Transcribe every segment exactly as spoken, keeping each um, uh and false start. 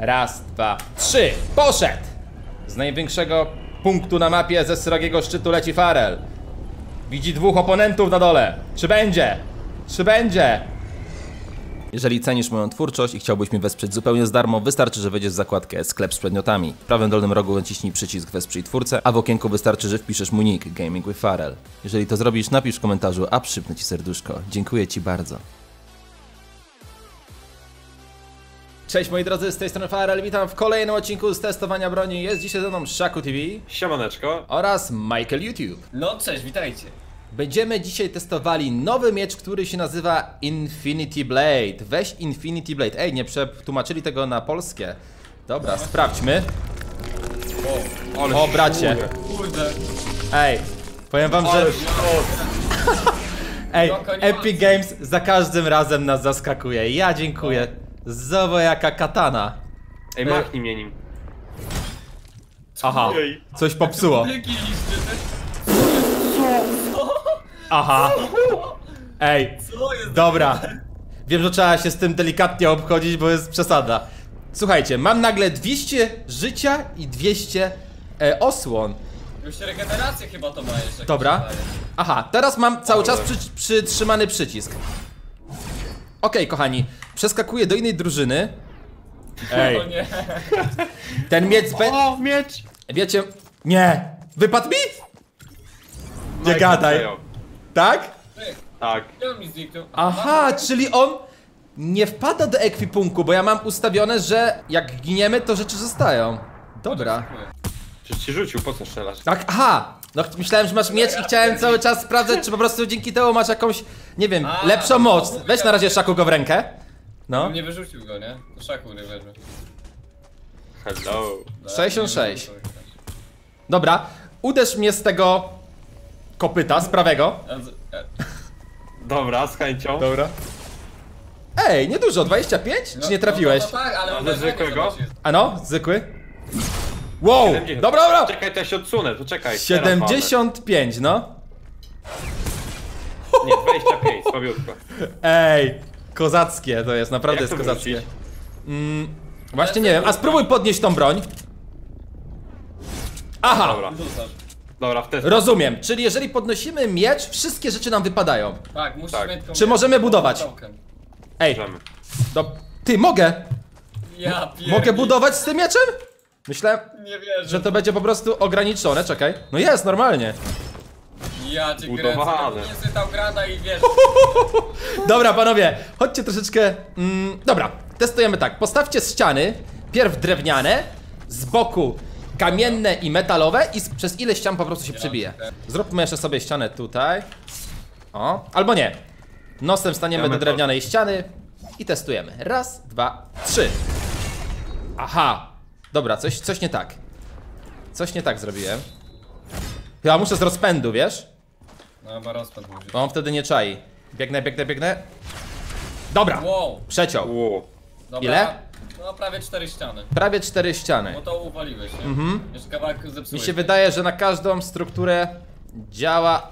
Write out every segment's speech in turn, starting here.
Raz, dwa, trzy. Poszedł! Z największego punktu na mapie ze srogiego szczytu leci Farell. Widzi dwóch oponentów na dole. Czy będzie? Czy będzie? Jeżeli cenisz moją twórczość i chciałbyś mnie wesprzeć zupełnie za darmo, wystarczy, że wejdziesz w zakładkę Sklep z przedmiotami. W prawym dolnym rogu naciśnij przycisk Wesprzyj twórcę, a w okienku wystarczy, że wpiszesz mój nick Gaming with Farell. Jeżeli to zrobisz, napisz w komentarzu, a przypnę Ci serduszko. Dziękuję Ci bardzo. Cześć moi drodzy, z tej strony Farell, witam w kolejnym odcinku z testowania broni. Jest dzisiaj ze mną Shaku T V. Siemaneczko. Oraz Michael YouTube. No cześć, witajcie. Będziemy dzisiaj testowali nowy miecz, który się nazywa Infinity Blade. Weź Infinity Blade. Ej, nie przetłumaczyli tego na polskie. Dobra, no. Sprawdźmy. O, ale o bracie. Kurde. Ej, powiem wam, ale że... Ej, Epic Games za każdym razem nas zaskakuje. Ja dziękuję. Zowo jaka katana. Ej, machnij mnie nim. Aha, coś popsuło. Aha. Ej, dobra. Wiem, że trzeba się z tym delikatnie obchodzić, bo jest przesada. Słuchajcie, mam nagle dwieście życia i dwieście e, osłon. Już regenerację chyba to ma jeszcze. Dobra. Aha, teraz mam cały czas przy, przytrzymany przycisk. Okej, okay, kochani, przeskakuję do innej drużyny. Ej. O nie. Ten miecz... O, miecz! Wiecie... Nie! Wypadł mi? Nie Michael gadaj. Zajął. Tak? Tak. Aha, czyli on nie wpada do ekwipunku, bo ja mam ustawione, że jak giniemy, to rzeczy zostają. Dobra. Czy ci rzucił, po co strzelasz? Tak, aha! No myślałem, że masz miecz i chciałem cały czas sprawdzać, czy po prostu dzięki temu masz jakąś, nie wiem, A, lepszą moc. Weź na razie Shaku go w rękę. No. Nie wyrzucił go, nie? To Shaku nie wierzy. Hello. sześćdziesiąt sześć. Dobra, uderz mnie z tego kopyta, z prawego. Dobra, z chęcią. Dobra. Ej, niedużo, dwadzieścia pięć? No, czy nie trafiłeś? No, no, no tak, ale ale zwykłego. A no, zwykły. Wow! siedemdziesiąt. Dobra, dobra! Czekaj, to ja się odsunę, to czekaj. siedemdziesiąt pięć, no? Nie, dwadzieścia pięć, słabiutko. Ej, kozackie to jest, naprawdę jak jest kozackie. Mm, właśnie nie wiem, a spróbuj podnieść tą broń. Aha! Dobra, dobra w testu. Rozumiem, czyli jeżeli podnosimy miecz, wszystkie rzeczy nam wypadają. Tak, musimy. Tak. Czy możemy budować? Ej, do... Ty, mogę! Ja mogę budować z tym mieczem? Myślałem, że to będzie po prostu ograniczone, czekaj. No jest, normalnie. Ja cię kręcę, nie tam grana i wiesz. Dobra panowie, chodźcie troszeczkę... Mm, dobra, testujemy tak, postawcie ściany. Pierw drewniane, z boku kamienne i metalowe i przez ile ścian po prostu się przebije. Zróbmy jeszcze sobie ścianę tutaj. O, albo nie. Nosem staniemy do drewnianej ściany i testujemy. Raz, dwa, trzy. Aha. Dobra, coś, coś nie tak. Coś nie tak zrobiłem. Chyba muszę z rozpędu, wiesz? No chyba rozpęd musi. Bo on wtedy nie czai. Biegnę, biegnę, biegnę. Dobra, wow. Przeciął. Wow. Dobra. Ile? No prawie cztery ściany. Prawie cztery ściany. Bo to uwaliłeś, nie? Mhm. Jeszcze kawałek zepsułeś. Mi się wydaje, że na każdą strukturę działa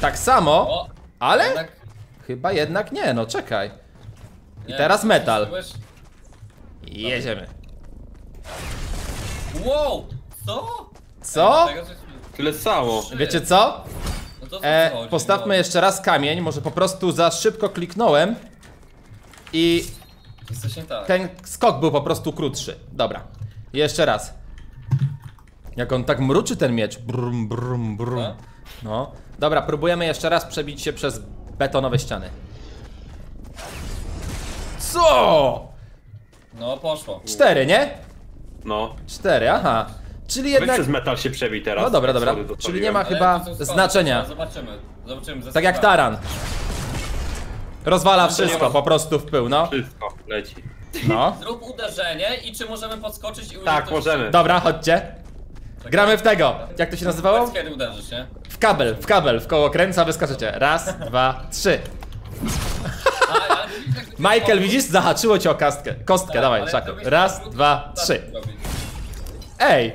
tak samo, o, ale jednak... chyba jednak nie, no czekaj. I nie, teraz metal. I jedziemy. Wow! Co? Co? Tyle samo. Wiecie co? E, postawmy jeszcze raz kamień, może po prostu za szybko kliknąłem i ten skok był po prostu krótszy. Dobra, jeszcze raz. Jak on tak mruczy ten miecz. Brum, brum, brum. No. Dobra, próbujemy jeszcze raz przebić się przez betonowe ściany. Co? No poszło. Cztery, nie? No. Cztery, aha. Czyli jednak... Przez metal się przebił teraz. No dobra, dobra. Czyli nie ma chyba znaczenia. Zobaczymy. Zobaczymy. Tak jak taran. Rozwala wszystko, po prostu w pył, no. Wszystko leci. No. Zrób uderzenie i czy możemy podskoczyć i... Tak, możemy. Dobra, chodźcie. Gramy w tego. Jak to się nazywało? Kiedy uderzysz, nie? W kabel, w kabel, w koło kręca wyskaczecie. Raz, dwa, trzy. Michael, widzisz? Zahaczyło cię o kostkę. Kostkę, dawaj, Shaku. Raz, dwa, trzy. Ej!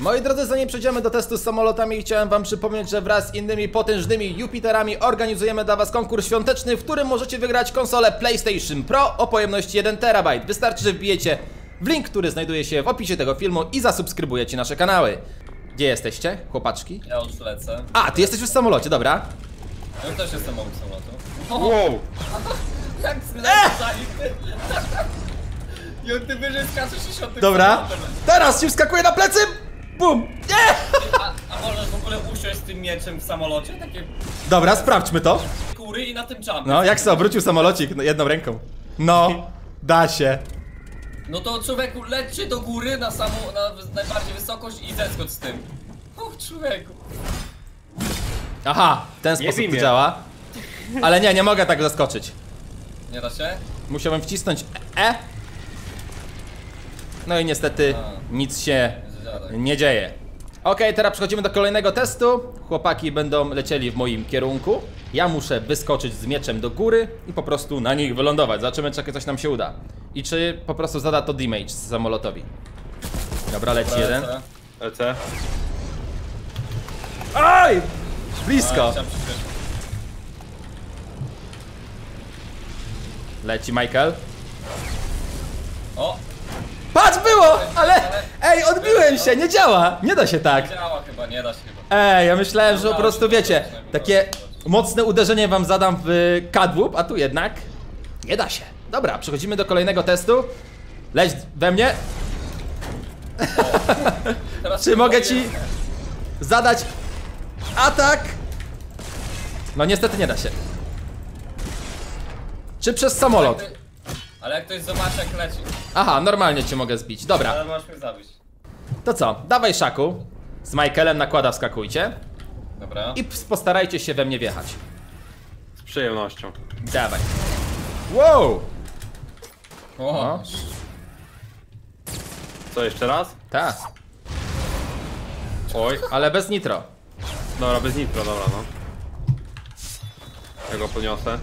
Moi drodzy, zanim przejdziemy do testu z samolotami, chciałem wam przypomnieć, że wraz z innymi potężnymi Jupiterami organizujemy dla was konkurs świąteczny, w którym możecie wygrać konsolę PlayStation Pro o pojemności jeden terabajt. Wystarczy, że wbijecie w link, który znajduje się w opisie tego filmu, i zasubskrybujecie nasze kanały. Gdzie jesteście, chłopaczki? Ja już lecę. A, ty jesteś już w samolocie, dobra. Ja też jestem w samolocie. Wow! Jak i on ty wyżej skaczesz. Dobra, teraz ci wskakuje na plecy. Bum! Nie! A, a możesz w ogóle usiąść z tym mieczem w samolocie? Takie... Dobra, sprawdźmy to. Kury i na tym jumpy. No, jak se obrócił samolocik jedną ręką. No, da się. No to człowieku, leć się do góry na samą, na najbardziej wysokość i zeskocz z tym. Och, człowieku. Aha, w ten sposób to działa. Ale nie, nie mogę tak zaskoczyć. Nie da się? Musiałem wcisnąć E. No i niestety a. nic się nie dzieje. Ok, teraz przechodzimy do kolejnego testu. Chłopaki będą lecieli w moim kierunku. Ja muszę wyskoczyć z mieczem do góry i po prostu na nich wylądować. Zobaczymy, czy coś nam się uda. I czy po prostu zada to damage z samolotowi. Dobra, leci Dobra, jeden. Lecę. lecę. Aj! Blisko! Leci Michael. O! Patrz, było! Ale... Ej, odbiłem się, nie działa! Nie da się tak. Nie działa chyba, nie da się chyba. Ej, ja myślałem, że po prostu wiecie, takie mocne uderzenie wam zadam w kadłub, a tu jednak nie da się. Dobra, przechodzimy do kolejnego testu. Leć we mnie. Czy mogę ci zadać atak? No niestety nie da się. Czy przez samolot? Ale jak ktoś zobaczy, jak leci. Aha, normalnie cię mogę zbić, dobra. Ale możesz mnie zabić. To co, dawaj Shaku. Z Michaelem nakłada wskakujcie. Dobra. I postarajcie się we mnie wjechać. Z przyjemnością. Dawaj. Wow! O. No. Co, jeszcze raz? Tak. Oj. Ale bez nitro. Dobra, bez nitro, dobra no. Ja go podniosę.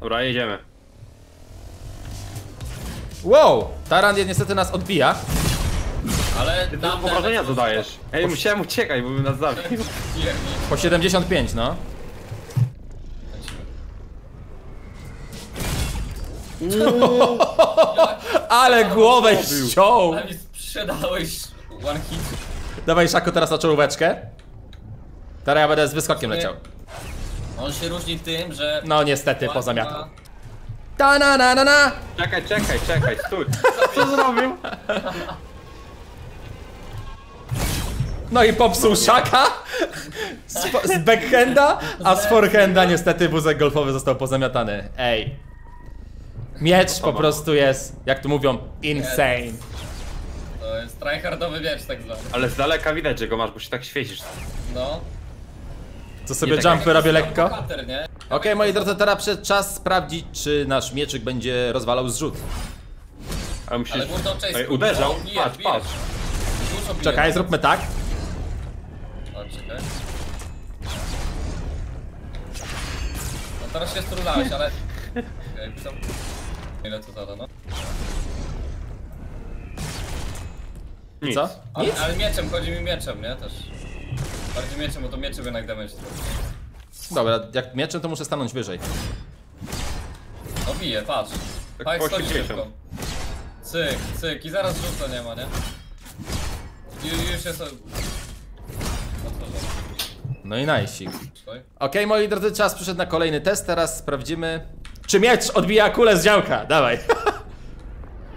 Dobra, jedziemy. Wow! Taran niestety nas odbija. Ale ty tam obrażenia dodajesz. Ej, po... musiałem uciekać, bo bym nas zabił. Po siedemdziesiąt pięć, no. Uuu. Ale głowę ściął! Ale mi sprzedałeś one hit. Dawaj Shaku teraz na czołóweczkę. Teraz ja będę z wyskokiem leciał. On się różni tym, że... No niestety, poza miatą. Ta na na na na! Czekaj, czekaj, czekaj, stój! Co zrobił? No i popsuł Shaka z, z backhanda, a z forehanda niestety wózek golfowy został pozamiatany. Ej. Miecz po prostu jest, jak tu mówią, insane. To jest tryhardowy miecz tak zwany. Ale z daleka widać, że go masz, bo się tak świecisz. No. Co sobie jumpy robię lekko? Okej, okay, moi drodzy, teraz przed czas sprawdzić, czy nasz mieczyk będzie rozwalał zrzut. Ale musisz... Ej, uderzał, patrz, patrz. Czekaj, zróbmy tak. No teraz się strunałeś, ale... Ile to zada, no? Co? Nic? Ale mieczem, chodzi mi mieczem, nie? Też... Bardziej mieczem, bo to miecze jednak damage. Dobra, jak mieczem to muszę stanąć wyżej. No bije, patrz. Pajek schodzi szybko. Cyk, cyk i zaraz rzuca nie ma, nie? I już jest... No i najsik. Okej, okay, moi drodzy, czas przyszedł na kolejny test, teraz sprawdzimy... Czy miecz odbija kulę z działka? Dawaj.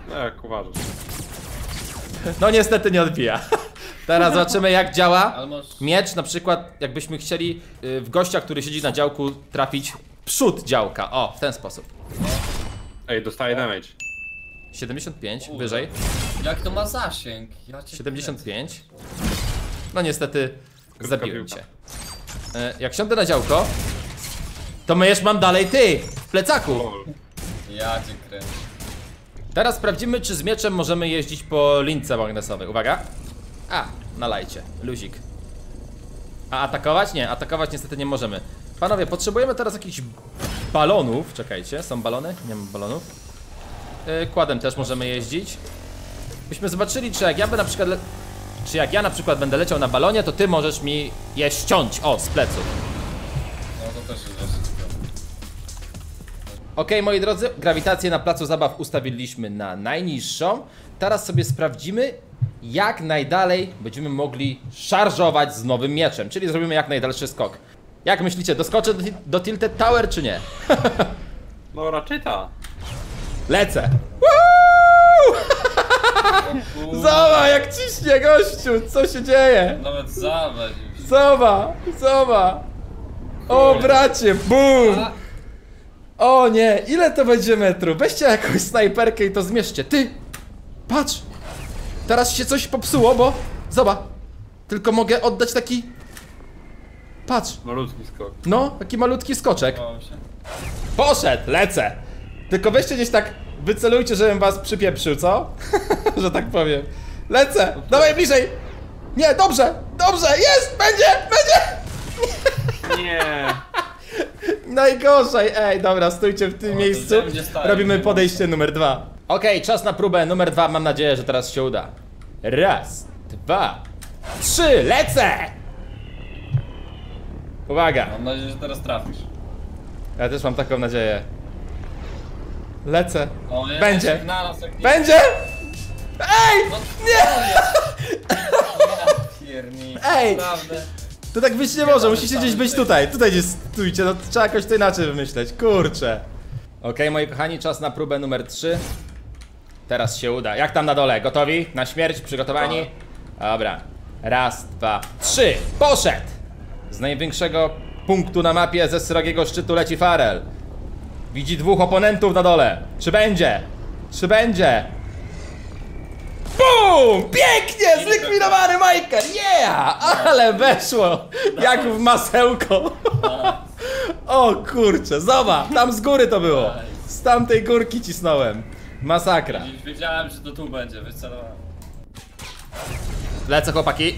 No jak uważasz. No niestety nie odbija. Teraz zobaczymy, jak działa miecz, na przykład jakbyśmy chcieli w gościa, który siedzi na działku, trafić przód działka. O, w ten sposób. Ej, dostaje damage. siedemdziesiąt pięć, Uda. wyżej. Jak to ma zasięg? Ja siedemdziesiąt pięć. No niestety zabiłem cię. Jak siądę na działko, to myjesz mam dalej ty, w plecaku. Ja cię kręcę. Teraz sprawdzimy, czy z mieczem możemy jeździć po lince magnesowej. Uwaga. A, nalajcie, luzik. A atakować? Nie, atakować niestety nie możemy. Panowie, potrzebujemy teraz jakichś balonów. Czekajcie, są balony? Nie mam balonów. yy, Quadem też możemy jeździć. Byśmy zobaczyli, czy jak ja by na przykład le... Czy jak ja na przykład będę leciał na balonie, to ty możesz mi je ściąć, o, z pleców. No to też jest. Ok, moi drodzy, grawitację na placu zabaw ustawiliśmy na najniższą. Teraz sobie sprawdzimy, jak najdalej będziemy mogli szarżować z nowym mieczem. Czyli zrobimy jak najdalszy skok. Jak myślicie, doskoczę do, do Tilted Tower czy nie? No raczej ta. Lecę. Zobacz, jak ciśnie, gościu, co się dzieje? Nawet zobacz. Zobacz, zobacz. O bracie, bum. O nie, ile to będzie metrów? Weźcie jakąś snajperkę i to zmierzcie. Ty, patrz. Teraz się coś popsuło, bo... Zobacz. Tylko mogę oddać taki... Patrz. Malutki skok. No, taki malutki skoczek. Poszedł, lecę. Tylko weźcie gdzieś tak... Wycelujcie, żebym was przypieprzył, co? Że tak powiem. Lecę! Dawaj bliżej! Nie, dobrze! Dobrze! Jest! Będzie! Będzie! Nie! Najgorzej! Ej, dobra, stójcie w tym o, miejscu. Robimy podejście numer dwa. Okej, okay, czas na próbę numer dwa. Mam nadzieję, że teraz się uda. Raz, dwa, trzy! Lecę! Uwaga! Mam nadzieję, że teraz trafisz. Ja też mam taką nadzieję. Lecę. O, nie, będzie! Będzie! Ej! No, nie! Ej! To tak być nie może, musicie gdzieś być tutaj. Tutaj gdzieś stójcie, no trzeba jakoś to inaczej wymyśleć. Kurczę. Okej, okay, moi kochani, czas na próbę numer trzy. Teraz się uda. Jak tam na dole? Gotowi? Na śmierć? Przygotowani? Dobra. Raz, dwa, trzy! Poszedł! Z największego punktu na mapie ze srogiego szczytu leci Farell. Widzi dwóch oponentów na dole. Czy będzie? Czy będzie? BUM! Pięknie! Zlikwidowany Michael! Yeah! Ale weszło! Jak w masełko! O kurczę, zobacz! Tam z góry to było! Z tamtej górki cisnąłem! Masakra! Wiedziałem, że to tu będzie, wycelowałem. Lecę, chłopaki!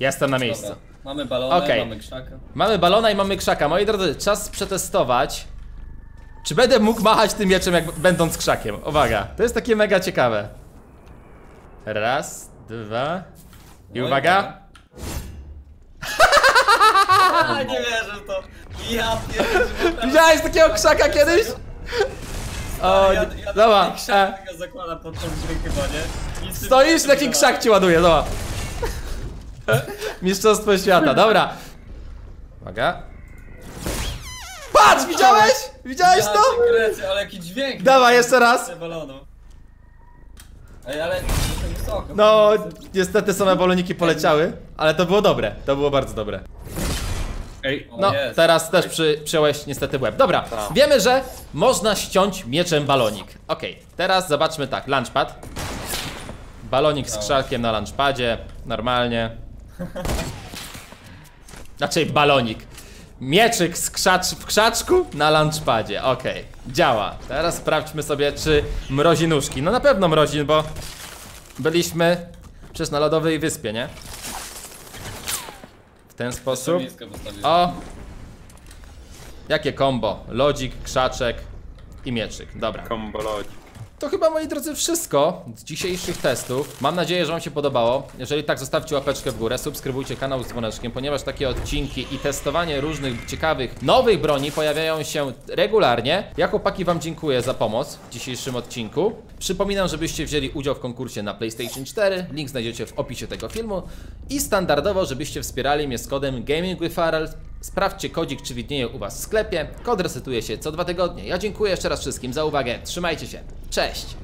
Jestem na miejscu. Dobra. Mamy balona, okay. Mamy krzaka. Mamy balona i mamy krzaka. Moi drodzy, czas przetestować. Czy będę mógł machać tym mieczem, jak będąc krzakiem? Uwaga, to jest takie mega ciekawe. Raz, dwa i no uwaga. I nie wierzę w to. Ja pierdolę. Widziałeś takiego krzaka kiedyś? O, ja, ja dobra. Krzak e. zakłada pod tą chyba, nie? Stoisz, taki krzak ci ładuje, dobra. Mistrzostwo świata, dobra. Uwaga. Patrz, widziałeś? Widziałeś to? Krecy, ale jaki dźwięk. Dawaj, jeszcze raz. Ej, ale to wysoko. No, niestety same baloniki poleciały, ale to było dobre, to było bardzo dobre. Ej, no, jest. Teraz też przy, przyjąłeś niestety łeb. Dobra, wiemy, że można ściąć mieczem balonik. Okej, okay, teraz zobaczmy tak, launchpad. Balonik z krzakiem na launchpadzie, normalnie. Znaczy balonik. Mieczyk z krzacz w krzaczku na launchpadzie, okej, okay. Działa. Teraz sprawdźmy sobie, czy mrozi nóżki. No na pewno mrozi, bo byliśmy przecież na lodowej wyspie, nie? W ten sposób. O! Jakie kombo? Lodzik, krzaczek i mieczyk, dobra. Kombo lodzik. To chyba, moi drodzy, wszystko z dzisiejszych testów. Mam nadzieję, że wam się podobało. Jeżeli tak, zostawcie łapeczkę w górę, subskrybujcie kanał z dzwoneczkiem, ponieważ takie odcinki i testowanie różnych ciekawych, nowych broni pojawiają się regularnie. Ja, chłopaki, wam dziękuję za pomoc w dzisiejszym odcinku. Przypominam, żebyście wzięli udział w konkursie na PlayStation cztery. Link znajdziecie w opisie tego filmu. I standardowo, żebyście wspierali mnie z kodem Gaming with Farell. Sprawdźcie kodzik, czy widnieje u was w sklepie. Kod resetuje się co dwa tygodnie. Ja dziękuję jeszcze raz wszystkim za uwagę. Trzymajcie się. Cześć!